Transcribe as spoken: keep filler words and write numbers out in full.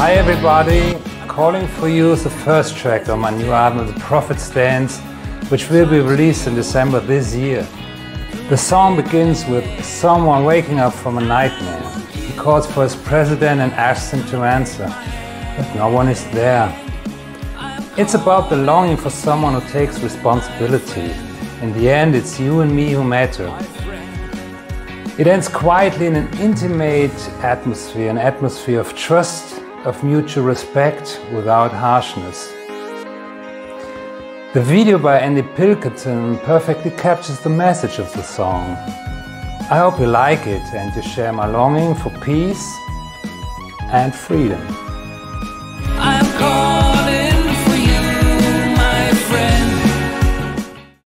Hi everybody, Calling For You is the first track on my new album, The Prophet's Dance, which will be released in December this year. The song begins with someone waking up from a nightmare. He calls for his president and asks him to answer, but no one is there. It's about the longing for someone who takes responsibility. In the end, it's you and me who matter. It ends quietly in an intimate atmosphere, an atmosphere of trust, of mutual respect without harshness. The video by Andy Pilkington perfectly captures the message of the song. I hope you like it and you share my longing for peace and freedom.